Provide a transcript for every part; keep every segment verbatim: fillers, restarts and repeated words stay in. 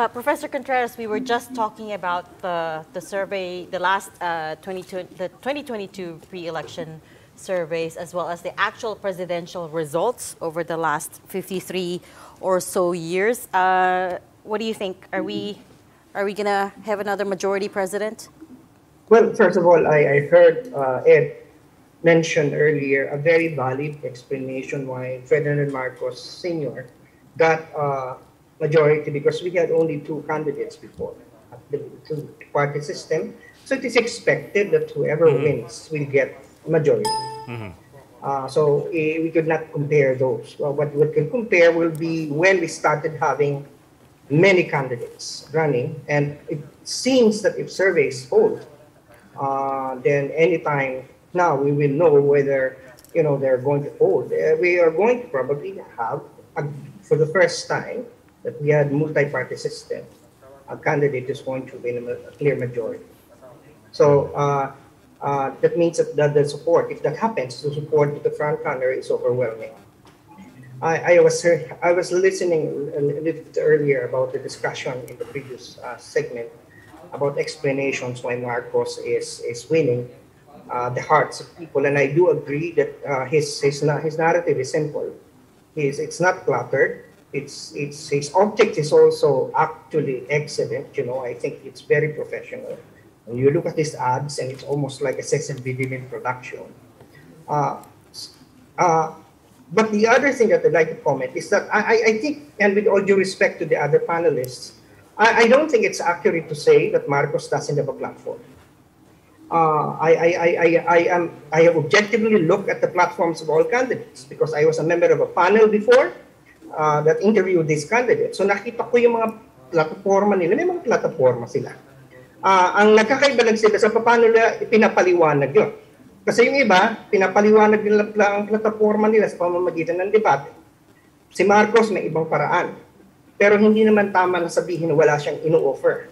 Uh, Professor Contreras, we were just talking about the, the survey, the last uh, twenty twenty-two pre-election surveys, as well as the actual presidential results over the last fifty-three or so years. Uh, what do you think? Are we, are we gonna have another majority president? Well, first of all, I, I heard uh, Ed mention earlier a very valid explanation why Ferdinand Marcos Senior got uh, majority, because we had only two candidates before at the two-party system. So it is expected that whoever mm-hmm. wins will get majority. Mm-hmm. uh, so eh, we could not compare those. Well, what we can compare will be when we started having many candidates running, and it seems that if surveys hold, uh, then anytime now we will know whether you know they're going to hold. Uh, we are going to probably have, a, for the first time, that we had multi-party system, a candidate is going to win a, a clear majority. So uh, uh, that means that, that the support, if that happens, the support to the front runner is overwhelming. I, I was I was listening a little bit earlier about the discussion in the previous uh, segment about explanations why Marcos is is winning uh, the hearts of people, and I do agree that uh, his his his narrative is simple. His it's not cluttered. It's, it's, his object is also actually excellent, you know, I think it's very professional. When you look at his ads, and it's almost like a sex and video production. Uh, uh, but the other thing that I'd like to comment is that I, I think, and with all due respect to the other panelists, I, I don't think it's accurate to say that Marcos doesn't have a platform. Uh, I, I, I, I, am, I have objectively looked at the platforms of all candidates, because I was a member of a panel before, Uh, that interviewed these candidates. So nakita ko yung mga plataforma nila, may mga plataforma sila. Uh, ang nagkakaiba lang sila sa paano nila pinapaliwanag yun. Kasi yung iba, pinapaliwanag nila ang plataforma nila sa pamamagitan ng debate. Si Marcos may ibang paraan. Pero hindi naman tama na sabihin na wala siyang ino-offer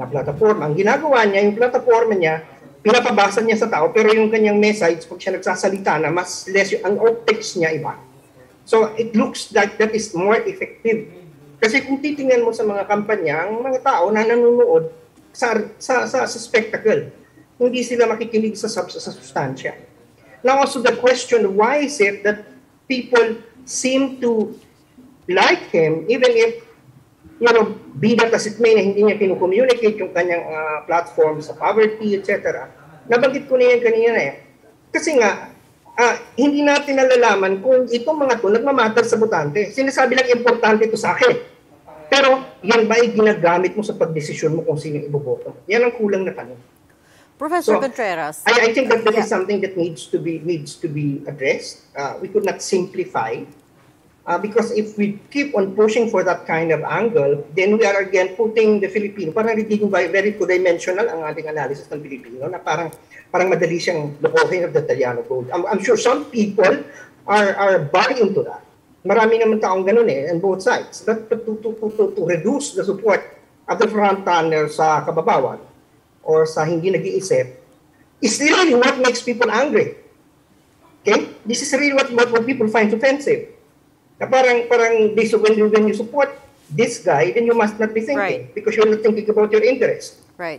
na plataforma. Ang ginagawa niya, yung plataforma niya, pinapabasa niya sa tao, pero yung kanyang message, pag siya nagsasalita na, mas less yung, ang optics niya iba. So it looks like that is more effective. Kasi kung titingnan mo sa mga kampanya, ang mga tao na nanonood sa, sa, sa, sa spectacle, hindi sila makikinig sa, sa, sa sustansya. Now also the question, why is it that people seem to like him even if, you know, be that as it may, na hindi niya kinukommunicate yung kanyang uh, platform sa poverty, et cetera. Nabanggit ko na yan kanina eh. Kasi nga, Uh, hindi natin nalalaman kung itong mga ito nagmamatter sa botante. Sinasabi lang importante ito sa akin. Pero yan ba ay ginagamit mo sa pagdesisyon mo kung sino iboboto? Yan ang kulang na tanong. Professor so, Contreras. I, I think that that yeah. is something that needs to be needs to be addressed. Uh, we could not simplify. Uh, because if we keep on pushing for that kind of angle, then we are again putting the Filipino, parang nagiging very two-dimensional ang ating analysis ng Filipino, na parang parang madali siyang lokohin of the Italiano gold. I'm, I'm sure some people are, are buying into that. Marami naman taong ganun eh, on both sides. But to, to, to, to reduce the support of the front-runner sa kababawan or sa hindi nag-iisip is really what makes people angry. Okay? This is really what, what, what people find offensive. Na parang, parang this, when, you, when you support this guy, then you must not be thinking right. because you're not thinking about your interest. Right.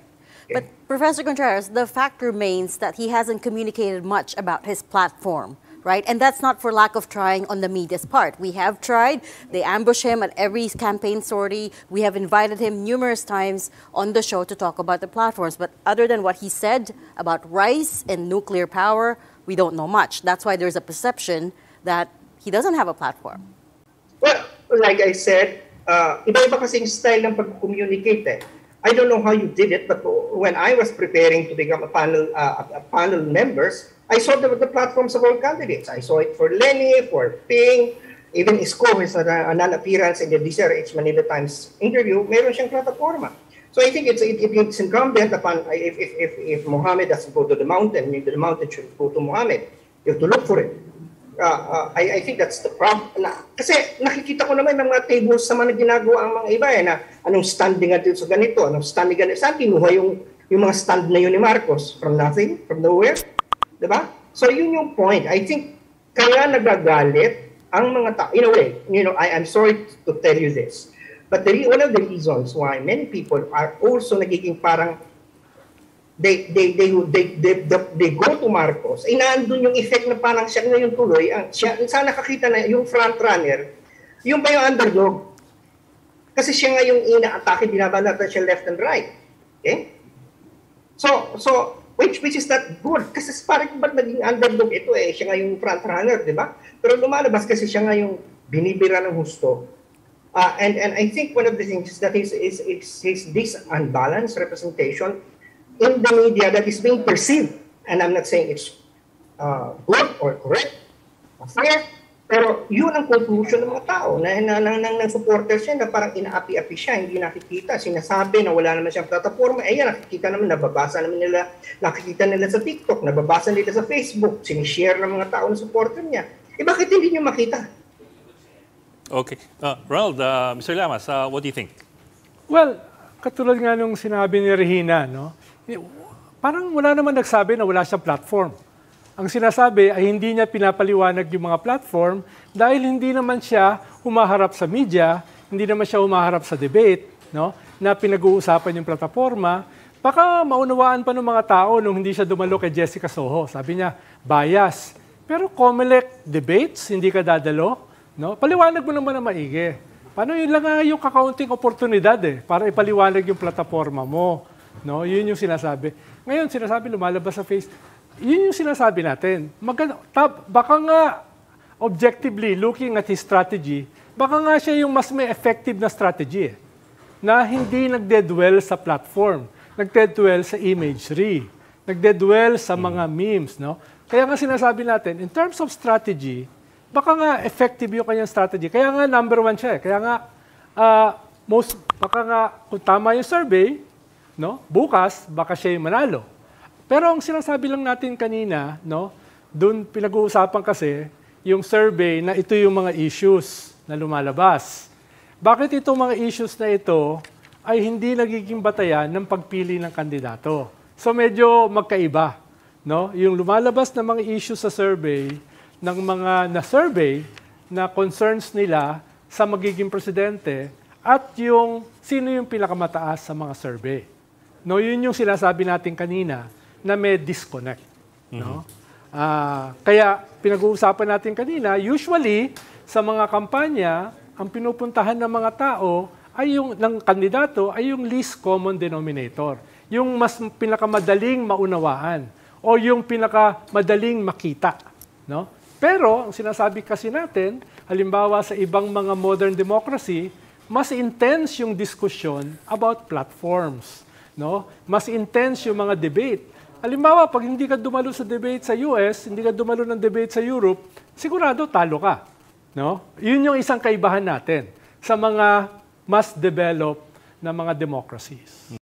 But Professor Contreras, the fact remains that he hasn't communicated much about his platform, right? And that's not for lack of trying on the media's part. We have tried. They ambush him at every campaign sortie. We have invited him numerous times on the show to talk about the platforms. But other than what he said about rice and nuclear power, we don't know much. That's why there's a perception that he doesn't have a platform. Well, like I said, uh, iba-iba kasing style ng pag-communicate eh. I don't know how you did it, but when I was preparing to become a panel uh, a, a panel members, I saw the, the platforms of all candidates. I saw it for Leni, for Ping, even Esko is a, a non-appearance in the D C R H Manila Times interview. Meron siyang plataforma. So I think it's it, it's incumbent upon if if if if Mohammed doesn't go to the mountain, maybe the mountain should go to Mohammed. You have to look for it. Uh, uh, I, I think that's the problem. Na, kasi nakikita ko naman ng mga tables sa mga ginagawa ang mga iba eh, na anong standing at sa ganito, anong standing ganito. Saan kinuha yung, yung mga stand na yun ni Marcos? From nothing? From nowhere? Diba? So yun yung point. I think kaya nagagalit ang mga tao. In a way, you know, I, I'm sorry to tell you this. But the, one of the reasons why many people are also nagiging parang they they they they they, they, they go to Marcos. Eh, nandun yung effect na parang siya na yung tuloy. Ang, siya, sana nakakita na yung front runner, yung ba yung underdog? Kasi siya nga yung ina-atake, binabalatan siya left and right. Okay? So, so which which is not good. Kasi parang ba't naging underdog ito eh? Siya nga yung front runner, di ba? Pero lumalabas kasi siya nga yung binibira ng husto. Uh, and and I think one of the things that is is is, is this unbalanced representation in the media that is being perceived, and I'm not saying it's uh, good or correct, fair, pero yun ang conclusion ng mga tao na na na, na, na supporters niya na parang inaapi-api siya, hindi nakikita, sinasabi na wala naman siyang platforma, eh yan, nakikita naman, nababasa naman nila, nakikita nila sa TikTok, nababasa nila sa Facebook, sinishare ng mga tao na supporter niya. Eh bakit hindi niyo makita? Okay. Uh, Ronald, uh, Mister Llamas, uh, what do you think? Well, katulad nga nung sinabi ni Regina, no? Parang wala naman nagsabi na wala siyang platform. Ang sinasabi ay hindi niya pinapaliwanag yung mga platform dahil hindi naman siya humaharap sa media, hindi naman siya humaharap sa debate, no? Na pinag-uusapan yung plataforma. Baka maunawaan pa ng mga tao nung hindi siya dumalo kay Jessica Soho. Sabi niya, bias. Pero Comelec debates, hindi ka dadalo. No? Paliwanag mo naman na maigi. Paano yun lang nga yung kakaunting oportunidad eh, para ipaliwanag yung plataforma mo. No? Yun yung sinasabi. Ngayon, sinasabi lumalabas sa face. Yun yung sinasabi natin. Mag- tab, baka nga, objectively, looking at his strategy, baka nga siya yung mas may effective na strategy eh, na hindi nagdedwell sa platform, nagdedwell sa imagery, nagdedwell sa mga memes. No? Kaya nga sinasabi natin, in terms of strategy, baka nga effective yung kanyang strategy. Kaya nga number one siya eh. Kaya nga, uh, most, baka nga kung tama yung survey, no, bukas, baka siya yung manalo. Pero ang sinasabi lang natin kanina, no, doon pinag-uusapan kasi yung survey na ito yung mga issues na lumalabas. Bakit itong mga issues na ito ay hindi nagiging batayan ng pagpili ng kandidato? So medyo magkaiba. No? Yung lumalabas na mga issues sa survey, ng mga na-survey na concerns nila sa magiging presidente at yung sino yung pinakamataas sa mga survey. No, yun yung sinasabi natin kanina na may disconnect. No? Mm-hmm. Uh, kaya pinag-uusapan natin kanina, usually sa mga kampanya, ang pinupuntahan ng mga tao ay yung, ng kandidato ay yung least common denominator. Yung mas pinakamadaling maunawaan o yung pinakamadaling makita. No? Pero, ang sinasabi kasi natin, halimbawa sa ibang mga modern democracy, mas intense yung diskusyon about platforms. No? Mas intense yung mga debate. Halimbawa, pag hindi ka dumalo sa debate sa U S, hindi ka dumalo ng debate sa Europe, sigurado talo ka. No? Yun yung isang kaibahan natin sa mga mas developed na mga democracies.